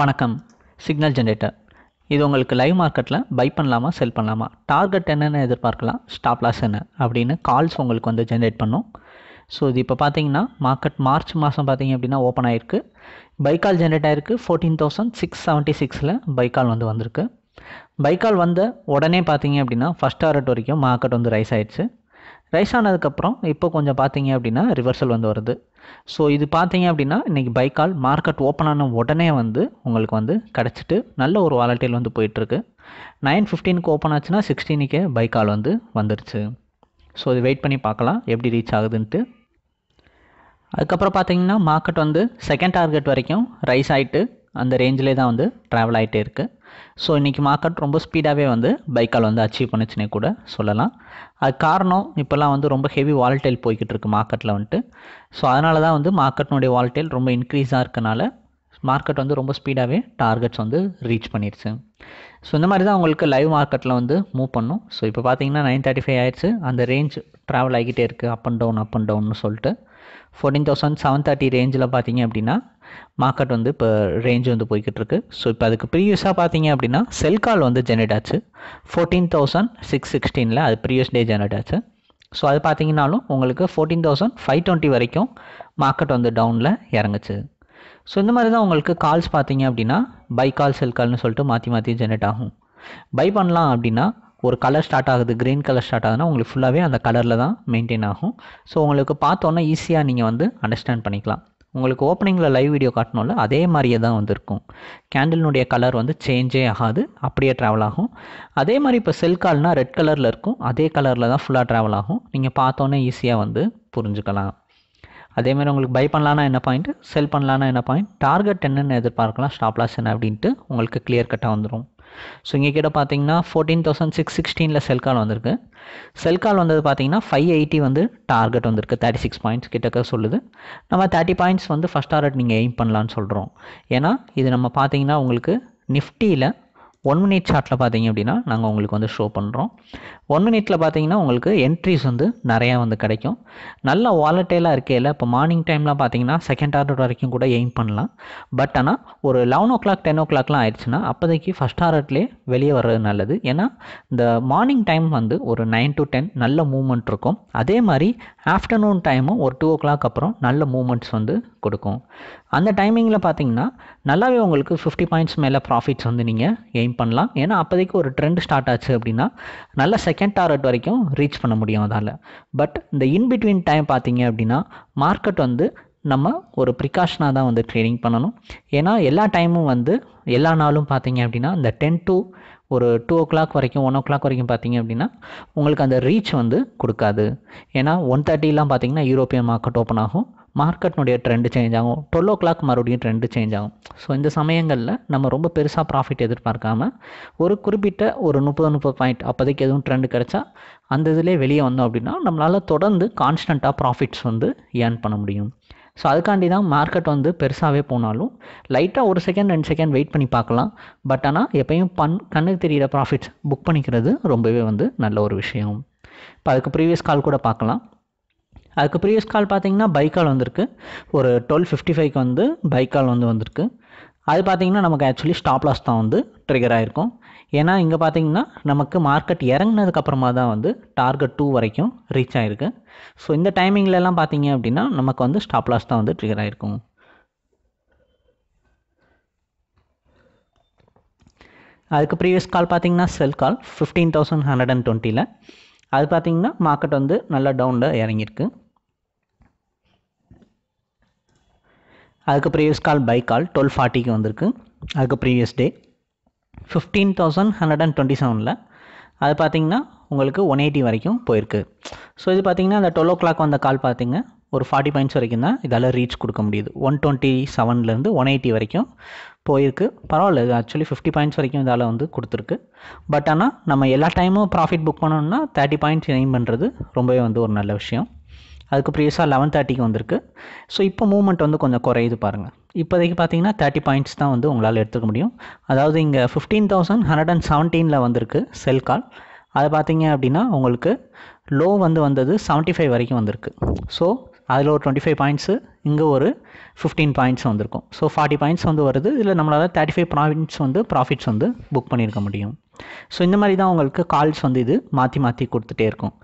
வணக்கம் signal generator இது உங்களுக்கு லைவ் மார்க்கெட்டில் பை பண்ணலாமா செல் பண்ணலாமா டார்கெட் என்னென்னு எதிர்பார்க்கலாம் ஸ்டாப் லாஸ் என்ன அப்படின்னு கால்ஸ் உங்களுக்கு வந்து ஜென்ரேட் பண்ணும் ஸோ இது இப்போ பார்த்தீங்கன்னா மார்க்கெட் மார்ச் மாதம் பார்த்தீங்க அப்படின்னா ஓப்பன் ஆகிருக்கு பைக்கால் ஜென்ரேட் ஆகிருக்கு 14,676-ல் பைக்கால் வந்து வந்திருக்கு பைக்கால் வந்த உடனே பார்த்தீங்க அப்படின்னா ஃபஸ்ட் டார்கெட் வரைக்கும் மார்க்கெட் வந்து ரைஸ் ஆகிடுச்சு ரைஸ் ஆனதுக்கப்புறம் இப்போ கொஞ்சம் பார்த்தீங்க அப்படின்னா ரிவர்சல் வந்து வருது ஸோ இது பார்த்தீங்க அப்படின்னா இன்றைக்கி பைக்கால் மார்க்கெட் ஓப்பன் ஆன உடனே வந்து உங்களுக்கு வந்து கிடச்சிட்டு நல்ல ஒரு வாலட்டைல் வந்து போயிட்டுருக்கு 9:15க்கு ஓப்பன் ஆச்சுன்னா 16க்கு பைக்கால் வந்து வந்துருச்சு ஸோ இது வெயிட் பண்ணி பார்க்கலாம் எப்படி ரீச் ஆகுதுன்ட்டு அதுக்கப்புறம் பார்த்தீங்கன்னா மார்க்கெட் வந்து செகண்ட் டார்கெட் வரைக்கும் ரைஸ் ஆகிட்டு அந்த ரேஞ்சிலே தான் வந்து ட்ராவல் ஆகிட்டே இருக்குது ஸோ இன்றைக்கி மார்க்கெட் ரொம்ப ஸ்பீடாகவே வந்து பைக்கால் வந்து அச்சீவ் பண்ணிச்சுனே கூட சொல்லலாம் அது காரணம் இப்போல்லாம் வந்து ரொம்ப ஹெவி வால்டைல் போய்கிட்டு இருக்குது மார்க்கெட்டில் வந்துட்டு ஸோ அதனால தான் வந்து மார்க்கெட்டினுடைய வால்டைல் ரொம்ப இன்க்ரீஸாக இருக்கனால மார்க்கெட் வந்து ரொம்ப ஸ்பீடாகவே டார்கெட்ஸ் வந்து ரீச் பண்ணிடுச்சு ஸோ இந்த மாதிரி தான் உங்களுக்கு லைவ் மார்க்கெட்டில் வந்து மூவ் பண்ணும் ஸோ இப்போ பார்த்தீங்கன்னா 9:35 ஆயிடுச்சு அந்த ரேஞ்ச் ட்ராவல் ஆகிக்கிட்டே இருக்குது அப் அண்ட் டவுன்னு சொல்லிட்டு 14,730 ரேஞ்சில் பார்த்தீங்க அப்படின்னா மார்க்கெட் வந்து இப்போ ரேஞ்ச் வந்து போய்கிட்டு இருக்கு ஸோ இப்போ அதுக்கு ப்ரீவியஸாக பார்த்தீங்க அப்படின்னா செல் கால் வந்து ஜென்ரேட் ஆச்சு 14,616-ல் அது ப்ரீவியஸ் டே ஜென்ரேட் ஆச்சு ஸோ அது பார்த்தீங்கன்னாலும் உங்களுக்கு 14,520 வரைக்கும் மார்க்கெட் வந்து டவுனில் இறங்குச்சு ஸோ இந்த மாதிரி தான் உங்களுக்கு கால்ஸ் பார்த்தீங்க அப்படின்னா பை கால் செல் கால்னு சொல்லிட்டு மாற்றி மாற்றி ஜென்ரேட் ஆகும் பை பண்ணலாம் அப்படின்னா ஒரு கலர் ஸ்டார்ட் ஆகுது க்ரீன் கலர் ஸ்டார்ட் ஆகுதுன்னா உங்களுக்கு ஃபுல்லாகவே அந்த கலரில் தான் மெயின்டைன் ஆகும் ஸோ உங்களுக்கு பார்த்தோன்னா ஈஸியாக நீங்கள் வந்து அண்டர்ஸ்டாண்ட் பண்ணிக்கலாம் உங்களுக்கு ஓப்பனிங்கில் லைவ் வீடியோ காட்டணும்ல அதே மாதிரியே தான் வந்துருக்கும் கேண்டில்னுடைய கலர் வந்து சேஞ்சே ஆகாது அப்படியே ட்ராவல் ஆகும் அதே மாதிரி இப்போ செல் கால்னால் ரெட் கலரில் இருக்கும் அதே கலரில் தான் ஃபுல்லாக ட்ராவல் ஆகும் நீங்கள் பார்த்தோன்னே ஈஸியாக வந்து புரிஞ்சுக்கலாம் அதேமாதிரி உங்களுக்கு பை பண்ணலான்னா என்ன பாயிண்ட் செல் பண்ணலான்னா என்ன பாயிண்ட் டார்கெட் என்னென்னு எதிர்பார்க்கலாம் ஸ்டாப் லாஸ் என்ன அப்படின்ட்டு உங்களுக்கு கிளியர் கட்டாக வந்துடும் ஸோ இங்கே கிட்ட பார்த்தீங்கன்னா 14,616-ல் செல் கால் வந்திருக்கு செல் கால் வந்தது பார்த்தீங்கன்னா 580 வந்து டார்கெட் வந்திருக்கு 36 பாயிண்ட்ஸ் கிட்டக்க சொல்லுது நம்ம 30 பாயிண்ட்ஸ் வந்து ஃபஸ்ட் டார்கெட் நீங்கள் எய்ம் பண்ணலான்னு சொல்கிறோம் ஏன்னா இது நம்ம பார்த்தீங்கன்னா உங்களுக்கு நிஃப்டியில் 1 மினிட் சார்ட்டில் பார்த்தீங்க அப்படின்னா நாங்கள் உங்களுக்கு வந்து ஷோ பண்ணுறோம் 1 மினிட்டில் பார்த்தீங்கன்னா உங்களுக்கு என்ட்ரிஸ் வந்து நிறையா வந்து கிடைக்கும் நல்லா வாலட்டைலாக இருக்கையில் இப்போ மார்னிங் டைம்லாம் பார்த்தீங்கன்னா செகண்ட் டார்கெட் வரைக்கும் கூட எய்ம் பண்ணலாம் பட் ஆனால் ஒரு 11 o'clock 10 o'clockலாம் ஆயிடுச்சுன்னா அப்போதைக்கு ஃபஸ்ட் டார்கெட்லேயே வெளியே வர்றது நல்லது ஏன்னா இந்த மார்னிங் டைம் வந்து ஒரு 9 to 10 நல்ல மூவ்மெண்ட் இருக்கும் அதே மாதிரி ஆஃப்டர்நூன் டைமும் ஒரு 2 o'clock அப்புறம் நல்ல மூவ்மெண்ட்ஸ் வந்து கொடுக்கும் அந்த டைமிங்கில் பார்த்தீங்கன்னா நல்லாவே உங்களுக்கு 50 points மேலே ப்ராஃபிட்ஸ் வந்து நீங்கள் எய்ம் பண்ணலாம் ஏன்னா அப்போதைக்கு ஒரு ட்ரெண்ட் ஸ்டார்ட் ஆச்சு அப்படின்னா நல்லா செகண்ட் டார்கெட் வரைக்கும் ரீச் பண்ண முடியும் அதால் பட் இந்த இன்பிட்வீன் டைம் பார்த்தீங்க அப்படின்னா மார்க்கெட் வந்து நம்ம ஒரு ப்ரிகாஷனாக தான் வந்து ட்ரேடிங் பண்ணணும் ஏன்னா எல்லா டைமும் வந்து எல்லா நாளும் பார்த்தீங்க அப்படின்னா இந்த 10 to 2 o'clock வரைக்கும் 1 o'clock வரைக்கும் பார்த்தீங்க அப்படின்னா உங்களுக்கு அந்த ரீச் வந்து கொடுக்காது ஏன்னா 1:30லாம் பார்த்தீங்கன்னா யூரோப்பியன் மார்க்கெட் ஓப்பன் ஆகும் மார்க்கெட்னுடைய ட்ரெண்டு சேஞ்ச் ஆகும் 12 o'clock மறுபடியும் ட்ரெண்டு சேஞ்ச் ஆகும் ஸோ இந்த சமயங்களில் நம்ம ரொம்ப பெருசாக ப்ராஃபிட் எதிர்பார்க்காம ஒரு குறிப்பிட்ட ஒரு 30 பாயிண்ட் அப்போதைக்கு எதுவும் ட்ரெண்டு கிடச்சா அந்த இதிலே வெளியே வந்தோம் அப்படின்னா நம்மளால் தொடர்ந்து கான்ஸ்டண்ட்டாக ப்ராஃபிட்ஸ் வந்து ஏர்ன் பண்ண முடியும் ஸோ அதுக்காண்டி தான் மார்க்கெட் வந்து பெருசாகவே போனாலும் லைட்டாக 1 second 2 second வெயிட் பண்ணி பார்க்கலாம் பட் ஆனால் எப்பயும் கண்ணுக்கு தெரிகிற ப்ராஃபிட்ஸ் புக் பண்ணிக்கிறது ரொம்பவே வந்து நல்ல ஒரு விஷயம் இப்போ அதுக்கு ப்ரீவியஸ் கால் கூட பார்க்கலாம் அதுக்கு ப்ரீவியஸ் கால் பார்த்தீங்கன்னா பைக்கால் வந்திருக்கு ஒரு 12:55 வந்து பைக்கால் வந்து வந்திருக்கு அது பார்த்தீங்கன்னா நமக்கு ஆக்சுவலி ஸ்டாப் லாஸ் தான் வந்து ட்ரிகர் ஆகிருக்கும் ஏன்னா இங்கே பார்த்தீங்கன்னா நமக்கு மார்க்கெட் இறங்கினதுக்கப்புறமா தான் வந்து டார்கெட் 2 வரைக்கும் ரீச் ஆகிருக்கு ஸோ இந்த டைமிங்லலாம் பார்த்தீங்க அப்படின்னா நமக்கு வந்து ஸ்டாப் லாஸ் தான் வந்து ட்ரிகர் ஆகிருக்கும் அதுக்கு ப்ரீவியஸ் கால் பார்த்தீங்கன்னா செல் கால் 15,120-ல் அது பார்த்தீங்கன்னா மார்க்கெட் வந்து நல்லா டவுனில் இறங்கியிருக்கு அதுக்கு ப்ரீவியஸ் கால் பை கால் 12:40-க்கு வந்திருக்கு அதுக்கு ப்ரீவியஸ் டே 15,127-ல் அது பார்த்தீங்கன்னா உங்களுக்கு 180 வரைக்கும் போயிருக்கு ஸோ இது பார்த்தீங்கன்னா அந்த 12 o'clock வந்த கால் பார்த்தீங்க ஒரு 40 points வரைக்கும் தான் இதால் ரீச் கொடுக்க முடியுது 127-லேருந்து 180 வரைக்கும் போயிருக்கு பரவாயில்ல இது ஆக்சுவலி 50 points வரைக்கும் இதால் வந்து கொடுத்துருக்கு பட் ஆனால் நம்ம எல்லா டைமும் ப்ராஃபிட் புக் பண்ணோம்னா 30 points எய்ம் பண்ணுறது ரொம்பவே வந்து ஒரு நல்ல விஷயம் அதுக்கு ப்ரீவியஸாக 11:30-க்கு வந்திருக்கு ஸோ இப்போ மூவ்மெண்ட் வந்து கொஞ்சம் குறையுது பாருங்கள் இப்போதைக்கு பார்த்தீங்கன்னா 30 points தான் வந்து உங்களால் எடுத்துக்க முடியும் அதாவது இங்கே 15,117-ல் வந்திருக்கு செல் கால் அது பார்த்தீங்க அப்படின்னா உங்களுக்கு லோ வந்து வந்தது 75 வரைக்கும் வந்திருக்கு ஸோ அதில் ஒரு 25 points இங்கே ஒரு 15 points வந்திருக்கும். ஸோ 40 points வந்து வருது. இதில் நம்மளால் 35 points வந்து ப்ராஃபிட்ஸ் வந்து புக் பண்ணியிருக்க முடியும். ஸோ இந்த மாதிரி தான் உங்களுக்கு கால்ஸ் வந்து இது மாற்றி மாற்றி கொடுத்துட்டே இருக்கும்.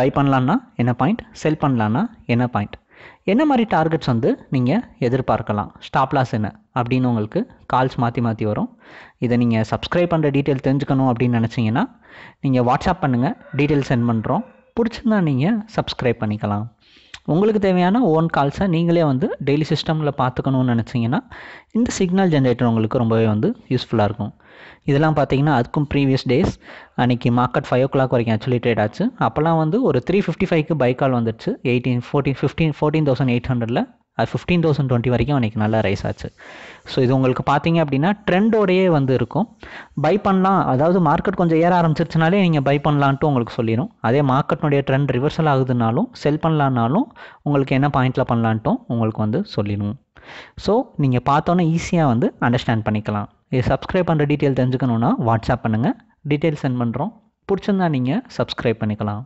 பை பண்ணலான்னா என்ன பாயிண்ட், செல் பண்ணலான்னா என்ன பாயிண்ட், என்ன மாதிரி டார்கெட்ஸ் வந்து நீங்கள் எதிர்பார்க்கலாம், ஸ்டாப் லாஸ் என்ன அப்படின்னு உங்களுக்கு கால்ஸ் மாற்றி மாற்றி வரும். இதை நீங்கள் சப்ஸ்கிரைப் பண்ணுற டீட்டெயில் தெரிஞ்சுக்கணும் அப்படின்னு நினச்சிங்கன்னா நீங்கள் வாட்ஸ்அப் பண்ணுங்கள், டீட்டெயில் சென்ட் பண்ணுறோம். பிடிச்சிருந்தா நீங்கள் சப்ஸ்கிரைப் பண்ணிக்கலாம். உங்களுக்கு தேவையான ஓன் கால்ஸை நீங்களே வந்து டெய்லி சிஸ்டமில் பார்த்துக்கணும்னு நினச்சிங்கன்னா இந்த சிக்னல் ஜென்ரேட்டர் உங்களுக்கு ரொம்பவே வந்து யூஸ்ஃபுல்லாக இருக்கும். இதெல்லாம் பார்த்தீங்கன்னா அதுக்கும் ப்ரீவியஸ் டேஸ் அன்றைக்கி மார்க்கெட் 5 o'clock வரைக்கும் ஆக்சுவலி ட்ரேட் ஆச்சு. அப்போலாம் வந்து ஒரு 355க்கு பை கால் வந்துடுச்சு. 14,800ல் அது 15,020 வரைக்கும் அன்றைக்கி நல்லா ரைஸ் ஆச்சு. ஸோ இது உங்களுக்கு பார்த்தீங்க அப்படின்னா ட்ரெண்டோடையே வந்து இருக்கும். பை பண்ணலாம், அதாவது மார்க்கெட் கொஞ்சம் ஏற ஆரம்பிச்சிருச்சுனாலே நீங்கள் பை பண்ணலான்ட்டு உங்களுக்கு சொல்லிடும். அதே மார்க்கெட்னுடைய ட்ரெண்ட் ரிவர்சல் ஆகுதுனாலும் செல் பண்ணலான்னாலும் உங்களுக்கு என்ன பாயிண்டில் பண்ணலான்ட்டும் உங்களுக்கு வந்து சொல்லிடும். ஸோ நீங்கள் பார்த்தோன்னே ஈஸியாக வந்து அண்டர்ஸ்டாண்ட் பண்ணிக்கலாம். இது சப்ஸ்கிரைப் பண்ணுற டீட்டெயில் தெரிஞ்சுக்கணுன்னா வாட்ஸ்அப் பண்ணுங்கள், டீட்டெயில் சென்ட் பண்ணுறோம். பிடிச்சிருந்தா நீங்கள் சப்ஸ்கிரைப் பண்ணிக்கலாம்.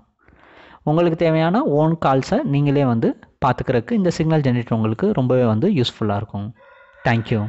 உங்களுக்கு தேவையான ஓன் கால்ஸை நீங்களே வந்து பார்த்துக்கிறதுக்கு இந்த சிக்னல் ஜென்ரேட்டர் உங்களுக்கு ரொம்பவே வந்து யூஸ்ஃபுல்லாக இருக்கும். தேங்க்யூ.